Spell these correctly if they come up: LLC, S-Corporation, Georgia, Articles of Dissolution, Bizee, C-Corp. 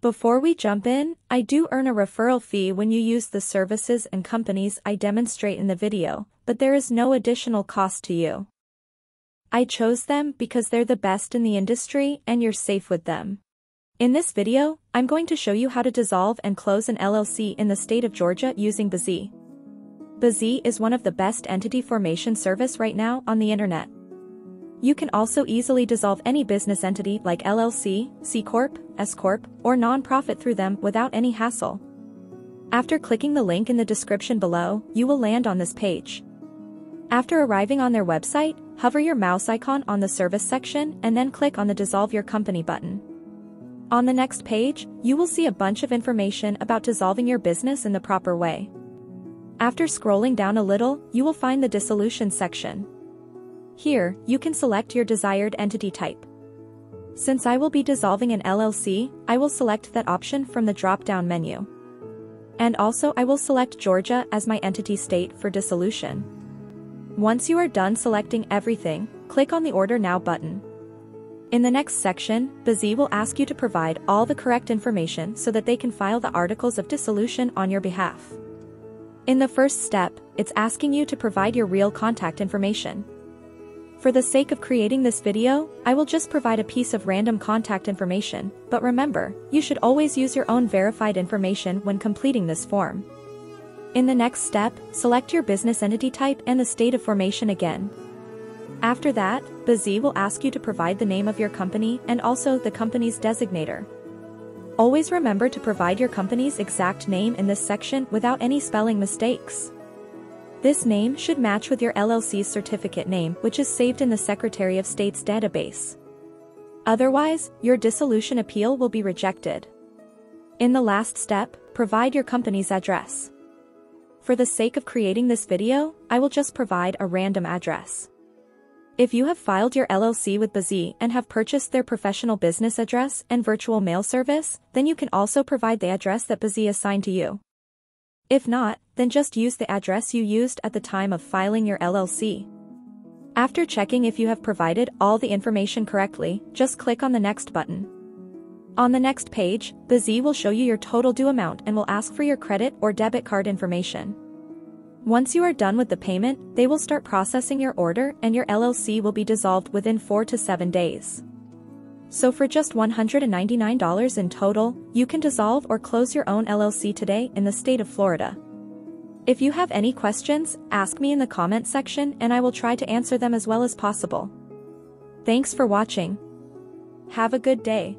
Before we jump in, I do earn a referral fee when you use the services and companies I demonstrate in the video, but there is no additional cost to you. I chose them because they're the best in the industry and you're safe with them. In this video, I'm going to show you how to dissolve and close an LLC in the state of Georgia using Bizee. Bizee is one of the best entity formation service right now on the internet. You can also easily dissolve any business entity like LLC, C-Corp, S-Corp, or nonprofit through them without any hassle. After clicking the link in the description below, you will land on this page. After arriving on their website, hover your mouse icon on the service section and then click on the Dissolve Your Company button. On the next page, you will see a bunch of information about dissolving your business in the proper way. After scrolling down a little, you will find the Dissolution section. Here, you can select your desired entity type. Since I will be dissolving an LLC, I will select that option from the drop-down menu. And also I will select Georgia as my entity state for dissolution. Once you are done selecting everything, click on the Order Now button. In the next section, Bizee will ask you to provide all the correct information so that they can file the Articles of Dissolution on your behalf. In the first step, it's asking you to provide your real contact information. For the sake of creating this video, I will just provide a piece of random contact information, but remember, you should always use your own verified information when completing this form. In the next step, select your business entity type and the state of formation again. After that, Bizee will ask you to provide the name of your company and also the company's designator. Always remember to provide your company's exact name in this section without any spelling mistakes. This name should match with your LLC's certificate name, which is saved in the Secretary of State's database. Otherwise, your dissolution appeal will be rejected. In the last step, provide your company's address. For the sake of creating this video, I will just provide a random address. If you have filed your LLC with Bizee and have purchased their professional business address and virtual mail service, then you can also provide the address that Bizee assigned to you. If not, then just use the address you used at the time of filing your LLC. After checking if you have provided all the information correctly, just click on the Next button. On the next page, Bizee will show you your total due amount and will ask for your credit or debit card information. Once you are done with the payment, they will start processing your order and your LLC will be dissolved within 4 to 7 days. So for just $199 in total, you can dissolve or close your own LLC today in the state of Florida. If you have any questions, ask me in the comment section and I will try to answer them as well as possible. Thanks for watching. Have a good day.